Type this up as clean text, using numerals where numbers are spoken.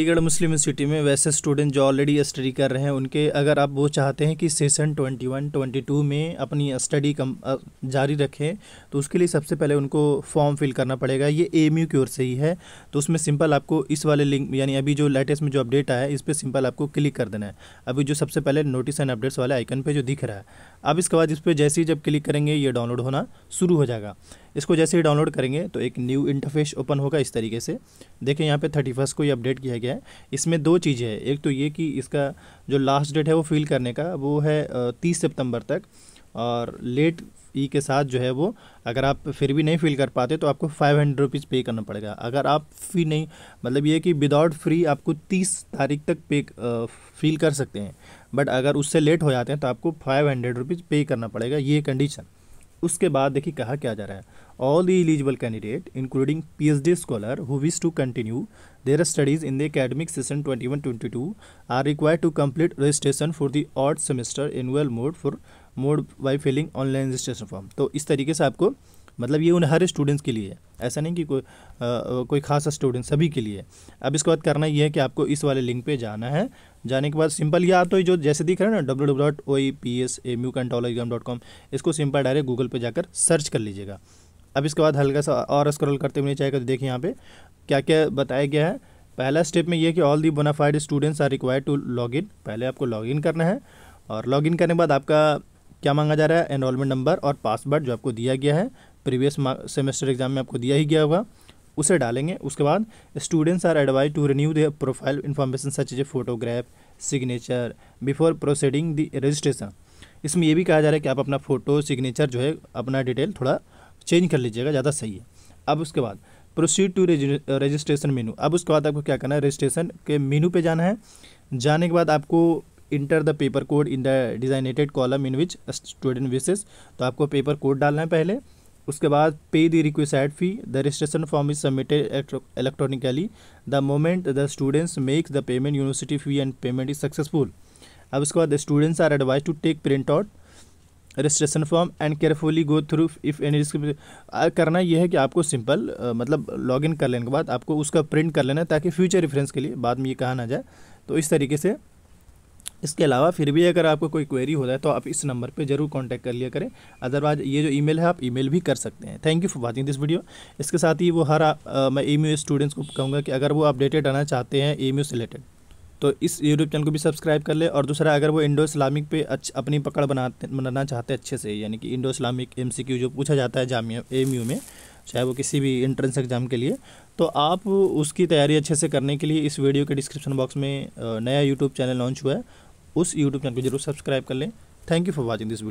अलीगढ़ मुस्लिम university में वैसे student जो ऑलरेडी स्टडी कर रहे हैं उनके अगर आप वो चाहते हैं कि सेशन 21-22 में अपनी स्टडी जारी रखें तो उसके लिए सबसे पहले उनको फॉर्म फिल करना पड़ेगा। ये AMU की ओर से ही है, तो उसमें सिंपल आपको इस वाले लिंक यानी अभी जो लेटेस्ट में जो अपडेट आया है इस पर सिंपल आपको क्लिक कर देना है। अभी जो सबसे पहले नोटिस एंड अपडेट्स वाले आइकन पर जो दिख रहा है, अब इसके बाद इस पर जैसे ही जब क्लिक करेंगे ये डाउनलोड होना शुरू हो जाएगा। इसको जैसे ही डाउनलोड करेंगे तो एक न्यू इंटरफेस ओपन होगा इस तरीके से। देखें यहाँ पे 31 को ये अपडेट किया गया है। इसमें दो चीज़ें हैं, एक तो ये कि इसका जो लास्ट डेट है वो फिल करने का वो है 30 सितंबर तक, और लेट ई के साथ जो है वो अगर आप फिर भी नहीं फिल कर पाते तो आपको 500 रुपीज़ पे करना पड़ेगा। अगर आप फ्री नहीं, मतलब ये कि विदाउट फ्री आपको 30 तारीख तक पे फिल कर सकते हैं, बट अगर उससे लेट हो जाते हैं तो आपको 500 रुपीज़ पे करना पड़ेगा, ये कंडीशन। उसके बाद देखिए कहा क्या जा रहा है, all the eligible candidate including PhD scholar who wish to continue their studies in the academic session 21-22 are required to complete registration for the odd semester annual mode by filling online registration form. तो इस तरीके से आपको, मतलब ये उन हर students के लिए है, ऐसा नहीं कि कोई खास स्टूडेंट, सभी के लिए। अब इसके बाद करना ये है कि आपको इस वाले लिंक पे जाना है। जाने के बाद सिंपल ये आप तो जो जैसे दिख रहा है ना www.opsmu.control.com, इसको सिंपल डायरेक्ट गूगल पे जाकर सर्च कर लीजिएगा। अब इसके बाद हल्का सा और स्क्रॉल करते हुए चाहेगा तो देखिए यहाँ पर क्या क्या बताया गया है। पहला स्टेप में यह कि all the bonafide students are required to log in, पहले आपको लॉग इन करना है, और लॉग इन करने के बाद आपका क्या मांगा जा रहा है, एनरोलमेंट नंबर और पासवर्ड जो आपको दिया गया है प्रीवियस सेमेस्टर एग्जाम में आपको दिया ही गया होगा, उसे डालेंगे। उसके बाद students are advise to renew their profile information such as a photograph signature before proceeding the registration. इसमें यह भी कहा जा रहा है कि आप अपना फ़ोटो सिग्नेचर जो है अपना डिटेल थोड़ा चेंज कर लीजिएगा, ज़्यादा सही है। अब उसके बाद प्रोसीड टू रजिस्ट्रेशन मेनू, अब उसके बाद आपको क्या करना है, रजिस्ट्रेशन के मेनू पर जाना है। जाने के बाद आपको enter the paper code in the designated column in which student wishes, तो आपको पेपर कोड डालना है पहले। उसके बाद pay the requested fee, the registration form is submitted electronically the moment the students makes the payment university fee and payment is successful. अब उसके बाद students are advise to take print out registration form and carefully go through if any करना यह है कि आपको simple मतलब log in कर लेने के बाद आपको उसका प्रिंट कर लेना है ताकि फ्यूचर रेफरेंस के लिए बाद में ये कहा ना जाए। तो इस तरीके से, इसके अलावा फिर भी अगर आपको कोई क्वेरी होता है तो आप इस नंबर पे ज़रूर कांटेक्ट कर लिया करें, अदरवाइज ये जो ईमेल है आप ईमेल भी कर सकते हैं। Thank you for watching this video. इसके साथ ही वो हर मैं AMU स्टूडेंट्स को कहूँगा कि अगर वो अपडेटेड आना चाहते हैं AMU से रिलेटेड तो इस यूट्यूब चैनल को भी सब्सक्राइब कर ले, और दूसरा अगर वो इंडो इस्लामिक पे अपनी पकड़ बनाना चाहते हैं अच्छे से, यानी कि इंडो इस्लामिक MCQ जो पूछा जाता है जामिया AMU में, चाहे वो किसी भी एंट्रेंस एग्ज़ाम के लिए, तो आप उसकी तैयारी अच्छे से करने के लिए इस वीडियो के डिस्क्रिप्शन बॉक्स में नया यूट्यूब चैनल लॉन्च हुआ है, उस यूट्यूब चैनल को जरूर सब्सक्राइब कर लें। Thank you for watching this video.